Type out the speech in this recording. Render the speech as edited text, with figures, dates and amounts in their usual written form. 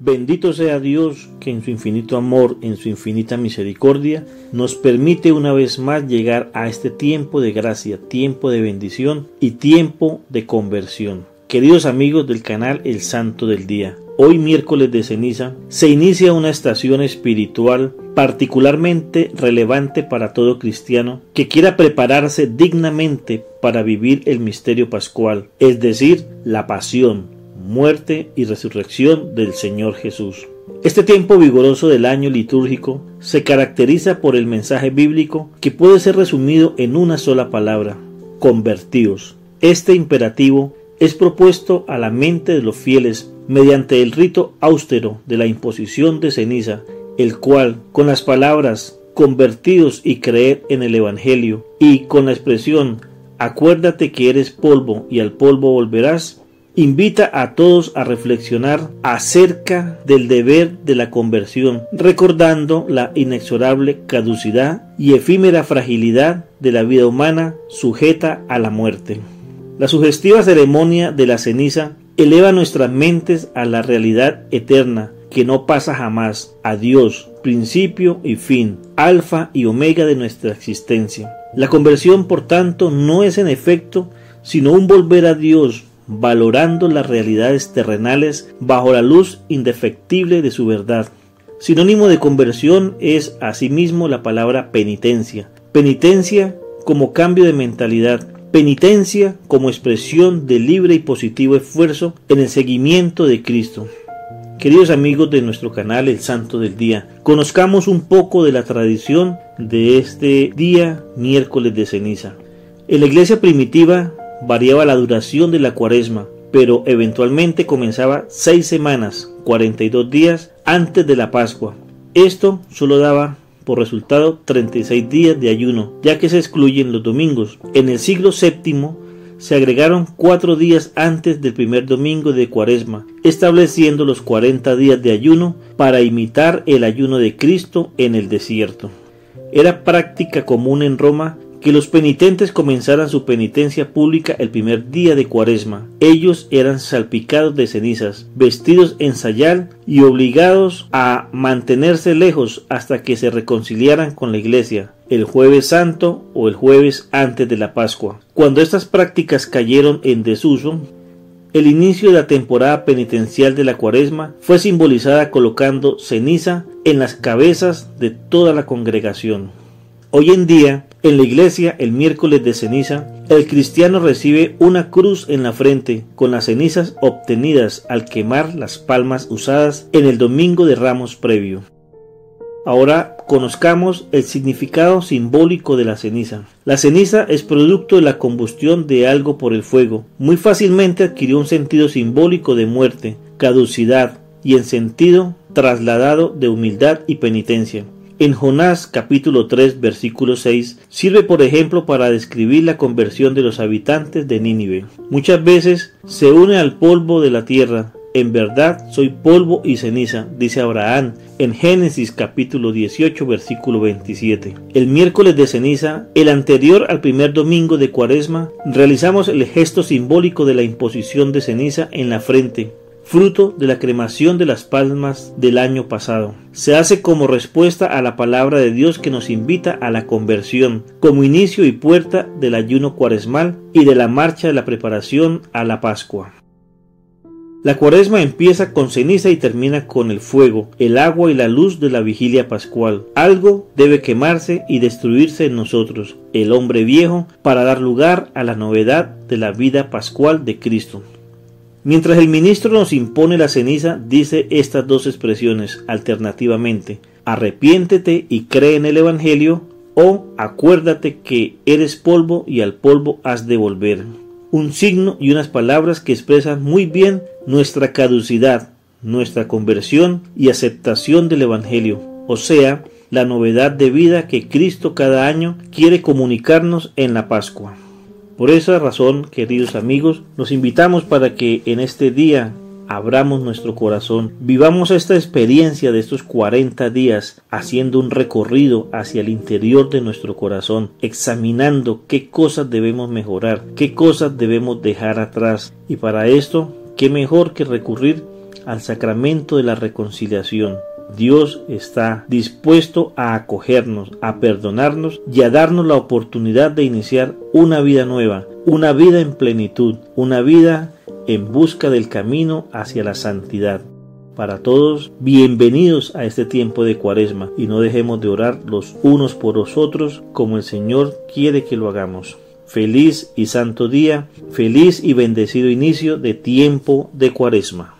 Bendito sea Dios que en su infinito amor, en su infinita misericordia, nos permite una vez más llegar a este tiempo de gracia, tiempo de bendición y tiempo de conversión. Queridos amigos del canal El Santo del Día, hoy miércoles de ceniza se inicia una estación espiritual particularmente relevante para todo cristiano que quiera prepararse dignamente para vivir el misterio pascual, es decir, la pasión, muerte y resurrección del Señor Jesús. Este tiempo vigoroso del año litúrgico se caracteriza por el mensaje bíblico que puede ser resumido en una sola palabra: convertíos. Este imperativo es propuesto a la mente de los fieles mediante el rito austero de la imposición de ceniza, el cual, con las palabras convertíos y creed en el Evangelio, y con la expresión acuérdate que eres polvo y al polvo volverás, invita a todos a reflexionar acerca del deber de la conversión, recordando la inexorable caducidad y efímera fragilidad de la vida humana sujeta a la muerte. La sugestiva ceremonia de la ceniza eleva nuestras mentes a la realidad eterna que no pasa jamás, a Dios, principio y fin, alfa y omega de nuestra existencia. La conversión, por tanto, no es en efecto sino un volver a Dios, valorando las realidades terrenales bajo la luz indefectible de su verdad. Sinónimo de conversión es asimismo la palabra penitencia. Penitencia como cambio de mentalidad, penitencia como expresión de libre y positivo esfuerzo en el seguimiento de Cristo. Queridos amigos de nuestro canal El Santo del Día, conozcamos un poco de la tradición de este día miércoles de ceniza. En la Iglesia primitiva variaba la duración de la Cuaresma, pero eventualmente comenzaba 6 semanas, 42 días antes de la Pascua. Esto solo daba por resultado 36 días de ayuno, ya que se excluyen los domingos. En el siglo VII se agregaron 4 días antes del primer domingo de Cuaresma, estableciendo los 40 días de ayuno para imitar el ayuno de Cristo en el desierto. Era práctica común en Roma que los penitentes comenzaran su penitencia pública el primer día de Cuaresma. Ellos eran salpicados de cenizas, vestidos en sayal y obligados a mantenerse lejos hasta que se reconciliaran con la Iglesia, el Jueves Santo o el jueves antes de la Pascua. Cuando estas prácticas cayeron en desuso, el inicio de la temporada penitencial de la Cuaresma fue simbolizada colocando ceniza en las cabezas de toda la congregación. Hoy en día, en la Iglesia, el miércoles de ceniza, el cristiano recibe una cruz en la frente con las cenizas obtenidas al quemar las palmas usadas en el Domingo de Ramos previo. Ahora conozcamos el significado simbólico de la ceniza. La ceniza es producto de la combustión de algo por el fuego. Muy fácilmente adquirió un sentido simbólico de muerte, caducidad y en sentido trasladado de humildad y penitencia. En Jonás capítulo 3 versículo 6 sirve por ejemplo para describir la conversión de los habitantes de Nínive. Muchas veces se une al polvo de la tierra. En verdad soy polvo y ceniza, dice Abraham en Génesis capítulo 18 versículo 27. El miércoles de ceniza, el anterior al primer domingo de Cuaresma, realizamos el gesto simbólico de la imposición de ceniza en la frente, fruto de la cremación de las palmas del año pasado. Se hace como respuesta a la palabra de Dios que nos invita a la conversión, como inicio y puerta del ayuno cuaresmal y de la marcha de la preparación a la Pascua. La Cuaresma empieza con ceniza y termina con el fuego, el agua y la luz de la vigilia pascual. Algo debe quemarse y destruirse en nosotros, el hombre viejo, para dar lugar a la novedad de la vida pascual de Cristo. Mientras el ministro nos impone la ceniza, dice estas dos expresiones alternativamente: arrepiéntete y cree en el Evangelio, o acuérdate que eres polvo y al polvo has de volver. Un signo y unas palabras que expresan muy bien nuestra caducidad, nuestra conversión y aceptación del Evangelio, o sea, la novedad de vida que Cristo cada año quiere comunicarnos en la Pascua. Por esa razón, queridos amigos, los invitamos para que en este día abramos nuestro corazón, vivamos esta experiencia de estos 40 días haciendo un recorrido hacia el interior de nuestro corazón, examinando qué cosas debemos mejorar, qué cosas debemos dejar atrás. Y para esto, qué mejor que recurrir al sacramento de la reconciliación. Dios está dispuesto a acogernos, a perdonarnos y a darnos la oportunidad de iniciar una vida nueva, una vida en plenitud, una vida en busca del camino hacia la santidad. Para todos, bienvenidos a este tiempo de Cuaresma y no dejemos de orar los unos por los otros como el Señor quiere que lo hagamos. Feliz y santo día, feliz y bendecido inicio de tiempo de Cuaresma.